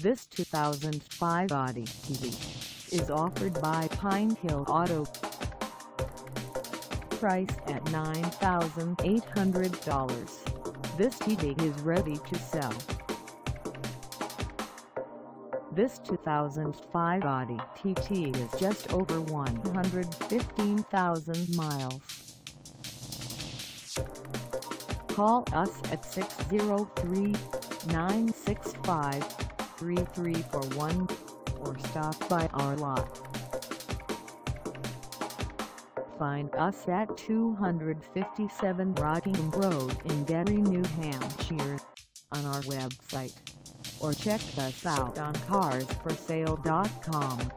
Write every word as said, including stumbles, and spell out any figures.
This two thousand five Audi T T is offered by Pine Hill Auto. Priced at nine thousand eight hundred dollars, this T T is ready to sell. This two thousand five Audi T T is just over one hundred fifteen thousand miles. Call us at six zero three, nine six five, three three four one or stop by our lot. Find us at two fifty-seven Rockingham Road in Derry, New Hampshire, on our website, or check us out on cars for sale dot com.